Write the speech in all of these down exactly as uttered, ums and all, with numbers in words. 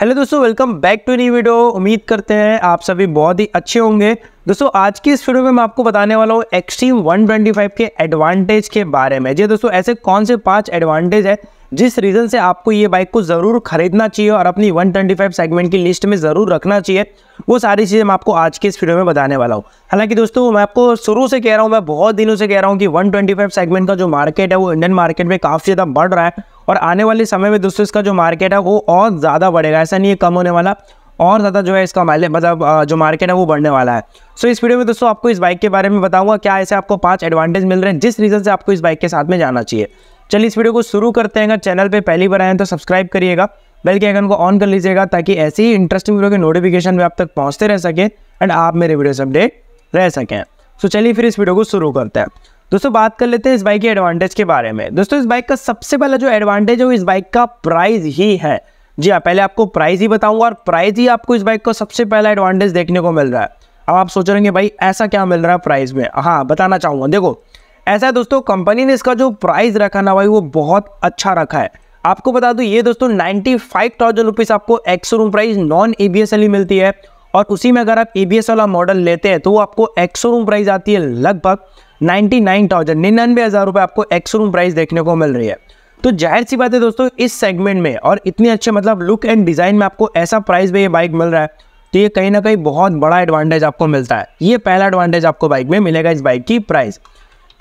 Hello दोस्तों, welcome back to new video. उम्मीद करते हैं आप सभी बहुत ही अच्छे होंगे। दोस्तों आज की इस वीडियो में मैं आपको बताने वाला हूँ एक्सट्रीम वन टू फाइव के एडवांटेज के बारे में। जी दोस्तों, ऐसे कौन से पांच एडवांटेज है जिस रीज़न से आपको ये बाइक को ज़रूर खरीदना चाहिए और अपनी वन टू फाइव सेगमेंट की लिस्ट में ज़रूर रखना चाहिए, वो सारी चीज़ें मैं आपको आज के इस वीडियो में बताने वाला हूँ। हालांकि दोस्तों मैं आपको शुरू से कह रहा हूँ, मैं बहुत दिनों से कह रहा हूँ कि वन टू फाइव सेगमेंट का जो मार्केट है वो इंडियन मार्केट में काफ़ी ज़्यादा बढ़ रहा है और आने वाले समय में दोस्तों इसका जो मार्केट है वो और ज़्यादा बढ़ेगा, ऐसा नहीं है कम होने वाला, और ज़्यादा जो है इसका माइलेज मतलब जो मार्केट है वो बढ़ने वाला है। सो इस वीडियो में दोस्तों आपको इस बाइक के बारे में बताऊँगा क्या ऐसे आपको पाँच एडवांटेज मिल रहे हैं जिस रीज़न से आपको इस बाइक के साथ में जाना चाहिए। चलिए इस वीडियो को शुरू करते हैं। अगर चैनल पे पहली बार आए तो सब्सक्राइब करिएगा, बेल के आइकन को ऑन कर लीजिएगा ताकि ऐसी ही इंटरेस्टिंग वीडियो के नोटिफिकेशन भी आप तक पहुंचते रह सके एंड आप मेरे वीडियो से अपडेट रह सकें। सो चलिए फिर इस वीडियो को शुरू करते हैं। दोस्तों बात कर लेते हैं इस बाइक के एडवांटेज के बारे में। दोस्तों इस बाइक का सबसे पहला जो एडवांटेज है वो इस बाइक का प्राइस ही है। जी हाँ, पहले आपको प्राइस ही बताऊँगा और प्राइस ही आपको इस बाइक का सबसे पहला एडवांटेज देखने को मिल रहा है। अब आप सोच रहे होंगे भाई ऐसा क्या मिल रहा है प्राइस में। हाँ बताना चाहूँगा, देखो ऐसा है दोस्तों, कंपनी ने इसका जो प्राइस रखा ना भाई वो बहुत अच्छा रखा है। आपको बता दूं ये दोस्तों नाइन्टी फाइव थाउजेंड रुपीज़ आपको ex showroom price non A B S वाली मिलती है और उसी में अगर आप ए बी एस वाला मॉडल लेते हैं तो वो आपको एक्स शोरूम प्राइस आती है लगभग नाइन्टी नाइन थाउजेंड निन्यानवे हज़ार रुपये आपको एक्स शोरूम प्राइस देखने को मिल रही है। तो जाहिर सी बात है दोस्तों इस सेगमेंट में और इतने अच्छे मतलब लुक एंड डिज़ाइन में आपको ऐसा प्राइस में ये बाइक मिल रहा है तो ये कहीं ना कहीं बहुत बड़ा एडवांटेज आपको मिलता है। ये पहला एडवांटेज आपको बाइक में मिलेगा, इस बाइक की प्राइस।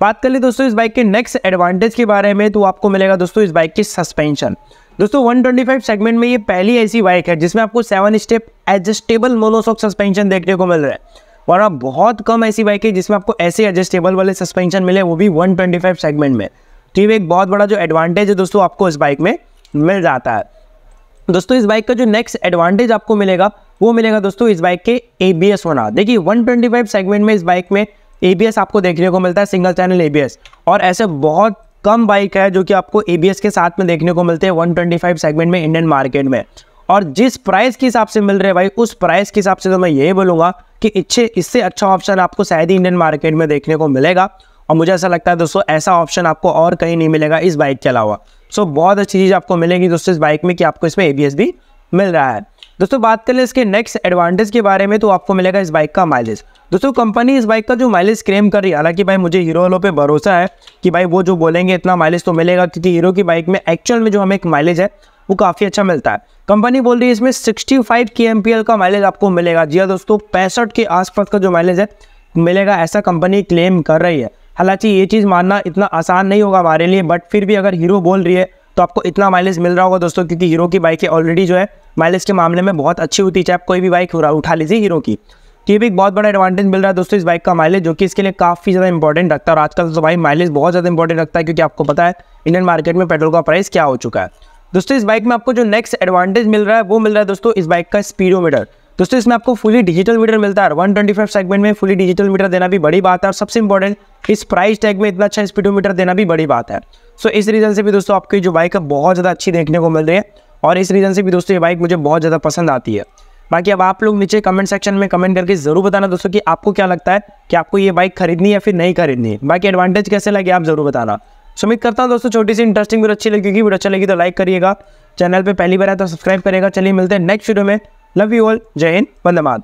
बात कर ली दोस्तों इस बाइक के नेक्स्ट एडवांटेज के बारे में तो आपको मिलेगा दोस्तों इस बाइक की सस्पेंशन। दोस्तों वन टू फाइव सेगमेंट में ये पहली ऐसी बाइक है जिसमें आपको seven step adjustable monoshock suspension देखने को मिल रहा है, वरना बहुत कम ऐसी बाइक है जिसमें आपको ऐसे एडजस्टेबल वाले सस्पेंशन मिले, वो भी वन टू फाइव सेगमेंट में। तो ये एक बहुत बड़ा जो एडवांटेज है दोस्तों आपको इस बाइक में मिल जाता है। दोस्तों इस बाइक का जो नेक्स्ट एडवांटेज आपको मिलेगा वो मिलेगा दोस्तों इस बाइक के ए बी एस होना। देखिए वन टू फाइव सेगमेंट में इस बाइक में ए बी एस आपको देखने को मिलता है, single channel A B S, और ऐसे बहुत कम बाइक है जो कि आपको ए बी एस के साथ में देखने को मिलते हैं वन टू फाइव सेगमेंट में इंडियन मार्केट में। और जिस प्राइस के हिसाब से मिल रहे हैं भाई उस प्राइस के हिसाब से तो मैं यही बोलूँगा कि इससे इससे अच्छा ऑप्शन आपको शायद ही इंडियन मार्केट में देखने को मिलेगा और मुझे ऐसा लगता है दोस्तों ऐसा ऑप्शन आपको और कहीं नहीं मिलेगा इस बाइक के अलावा। सो बहुत अच्छी चीज़ आपको मिलेगी दोस्तों इस बाइक में कि आपको इसमें ए बी एस भी मिल रहा है। दोस्तों बात कर ले इसके नेक्स्ट एडवांटेज के बारे में तो आपको मिलेगा इस बाइक का माइलेज। दोस्तों कंपनी इस बाइक का जो माइलेज क्लेम कर रही है, हालांकि भाई मुझे हीरो वालों पे भरोसा है कि भाई वो जो बोलेंगे इतना माइलेज तो मिलेगा, क्योंकि हीरो की बाइक में एक्चुअल में जो हमें एक माइलेज है वो काफ़ी अच्छा मिलता है। कंपनी बोल रही है इसमें sixty five K M P L का माइलेज आपको मिलेगा। जी हाँ दोस्तों पैंसठ के आसपास का जो माइलेज है मिलेगा ऐसा कंपनी क्लेम कर रही है। हालांकि ये चीज़ मानना इतना आसान नहीं होगा हमारे लिए, बट फिर भी अगर हीरो बोल रही है तो आपको इतना माइलेज मिल रहा होगा दोस्तों, क्योंकि हीरो की बाइक ऑलरेडी जो है माइलेज के मामले में बहुत अच्छी होती है, चाहे आप कोई भी बाइक उठा लीजिए हीरो की। तो ये भी एक बहुत बड़ा एडवांटेज मिल रहा है दोस्तों इस बाइक का माइलेज, जो कि इसके लिए काफ़ी ज़्यादा इंपॉर्टेंट रखता है। और आजकल तो भाई माइलेज बहुत ज़्यादा इंपॉर्टेंट रखता है क्योंकि आपको पता है इंडियन मार्केट में पेट्रोल का प्राइस क्या हो चुका है। दोस्तों इस बाइक में आपको जो नेक्स्ट एडवांटेज मिल रहा है वो मिल रहा है दोस्तों इस बाइक का स्पीडोमीटर। दोस्तों इसमें आपको फुली डिजिटल मीटर मिलता है। वन टू फाइव सेगमेंट में फुली डिजिटल मीटर देना भी बड़ी बात है और सबसे इंपॉर्टेंट इस प्राइस टैग में इतना अच्छा स्पीडोमीटर देना भी बड़ी बात है। सो इस रीज़न से भी दोस्तों आपकी जो बाइक है बहुत ज़्यादा अच्छी देखने को मिल रही है और इस रीज़न से भी दोस्तों ये बाइक मुझे बहुत ज़्यादा पसंद आती है। बाकी अब आप लोग नीचे कमेंट सेक्शन में कमेंट करके ज़रूर बताना दोस्तों कि आपको क्या लगता है कि आपको ये बाइक खरीदनी या फिर नहीं खरीदनी है। बाकी एडवांटेज कैसे लगे आप ज़रूर बताना। उम्मीद करता हूँ दोस्तों छोटी सी इंटरेस्टिंग वीडियो अच्छी लगेगी। वीडियो अच्छी लगी तो लाइक करिएगा, चैनल पर पहली बार आए तो सब्सक्राइब करेगा। चलिए मिलते हैं नेक्स्ट वीडियो में। लव यू ऑल, जय हिंद, वंदे मातरम।